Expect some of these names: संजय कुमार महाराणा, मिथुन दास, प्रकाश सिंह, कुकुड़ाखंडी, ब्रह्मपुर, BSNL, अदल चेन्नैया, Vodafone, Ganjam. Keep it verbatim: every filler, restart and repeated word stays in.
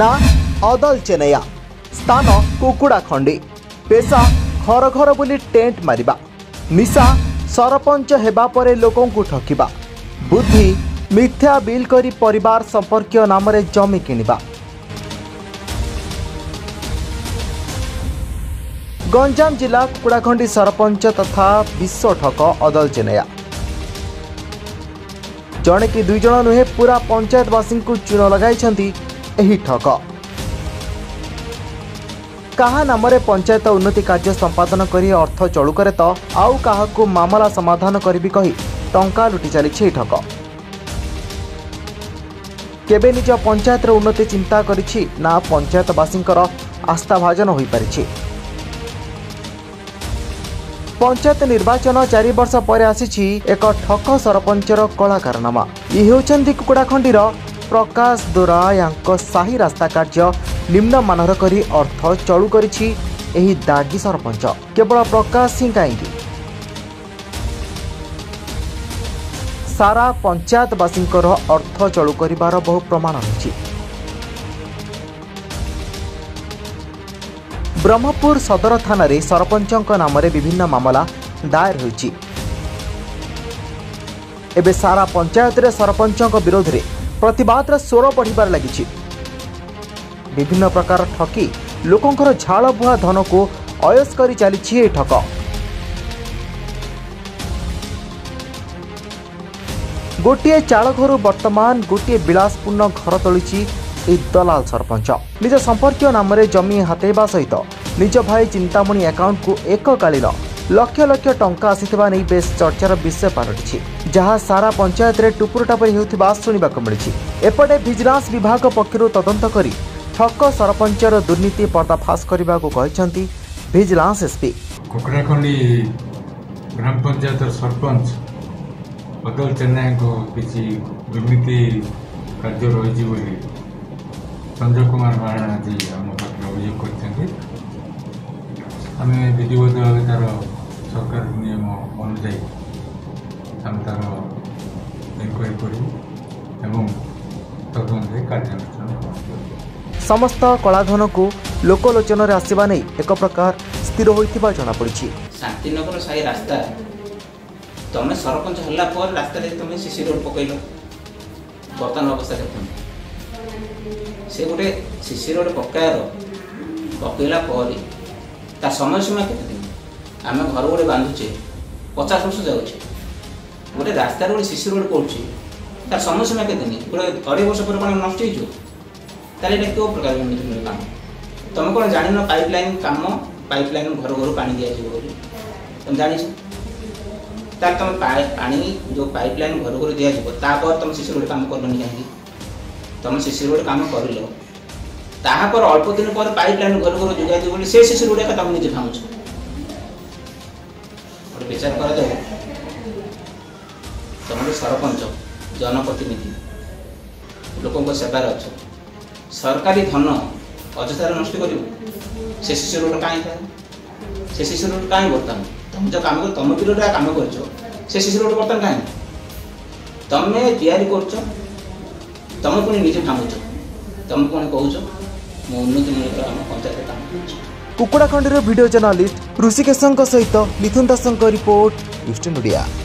ना अदल चेन्नैया स्थान कुकुड़ा खंडी पेशा घर घर बुली टेंट मारिबा निशा सरपंच हेबा परे लोकों को ठकिबा बुद्धि मिथ्या बिल करी परिवार संपर्क नाम जमी किनिबा। गंजाम जिला कुकुड़ाखंडी सरपंच तथा विश्व ठक अदल चेन्नैया जड़े कि दुईज नुहे पूरा पंचायतवासी को चून लग ठक क्या नाम पंचायत उन्नति कार्य संपादन कर अर्थ चलू करे तो आउ का मामला समाधान करी कही टंका लुटि चली ठक केबे निज पंचायत उन्नति चिंता करिछि ना पंचायतवासी आस्थाभाजन हो पारिछि। पंचायत निर्वाचन चार वर्ष पर आसी एक ठक सरपंचर कलाकारनामा ये होचंदी कुकुड़ाखंडीर प्रकाश दोरा यांको साही रास्ता कार्य निम्नमानर करी अर्थ चलू करिछि एही दागी सरपंच केवल प्रकाश सिंह काईकी सारा पंचायतवासींकर अर्थ चलू करिबार बहु प्रमाण अछि। ब्रह्मपुर सदर थाना रे सरपंच नाम विभिन्न मामला दायर होइछि। एबे सारा पंचायत रे सरपंच विरोध रे प्रतिवाद स्वर बढ़िबार लागिछि। विभिन्न प्रकार ठकी लोकंकर झाल बुहा धन को अयस करी चालिछि ए ठक। गोटे चाल घर वर्तमान गोटे विलासपूर्ण घर तोलिछि ए दलाल सरपंच निज संपर्क नाम जमी हातेबा सहित निज भाई चिंतामणि अकाउंट को एककालीन लक्ष लक्ष टंका आसीथिबा नै बेस चर्चार विषय पालटिछि जहाँ सारा पंचायत रे टुपुरटापरी होउथिबा सुनिबाक मिलिछि। एपटे विजिलेंस विभाग पक्षरु तदंत करी ठक सरपंचर दुर्नीति पर्दाफाश करबाको कहिसंती विजिलेंस एसपी। कुकुड़ाखंडी ग्राम पंचायत सरपंच अदल चेन्नैया को किछि दुर्नीति कार्य रहिछि बोली संजय कुमार महाराणा आज आम पाखे अभियोग करें विधिवत भाव तार सरकार नियम अनुजाई आम तार इनक्वारी करूँ तदनुसार कार्यानुष्ठान कर समस्त कलाधन को लोकलोचन आसवा नहीं एक प्रकार स्थिर होता जनापड़ी। शांतिनगर साई रास्ता तुम सरपंच हल्ला रास्ता तुम सीसी रोड पकड़ बर्तमान अवस्था देख से गोटे सीसी रोड पकाइर पकईला तर समय सीमा के आम घर गोटे बांधुचे पचास वर्ष जाऊे गोटे रास्तार गोटे सीसी रोड पड़े तर समय सीमा के गोटे अढ़ाई वर्ष पर कौन नष्ट हो प्रकार काम तुम कौन जान पाइप लाइन कम पाइप लाइन घर घर पा दि जान तुम पानी जो पाइप लाइन घर घर दि तुम सीसी रोड काम करनी कहीं तुम सीसी रोड काम कर लो तापर अल्प दिन पर पाइप लाइन घर घर जोगाई दे बोली से सीसी रोड का तुम निजे भाँच गोटे विचार कर तुम सरपंच जनप्रतिनिधि लोकों सेवार अच्छ सरकारी धन अजथार नष्ट कर सीसी रोड कहीं से सीसी रोड कहीं बर्तमान तुम जो काम कर तुम बिरोध काम कर सीसी रोड बर्तमान कहीं तुम्हें तैयारी कर तुम पुणी निजे भाँच तुम पुणी कौच मु उन्नतिमूलक आम पंचायत काम कर। कुकुड़ाखंडी भिडियो जर्नालीस्ट ऋषिकेश सहित मिथुन दास report news media.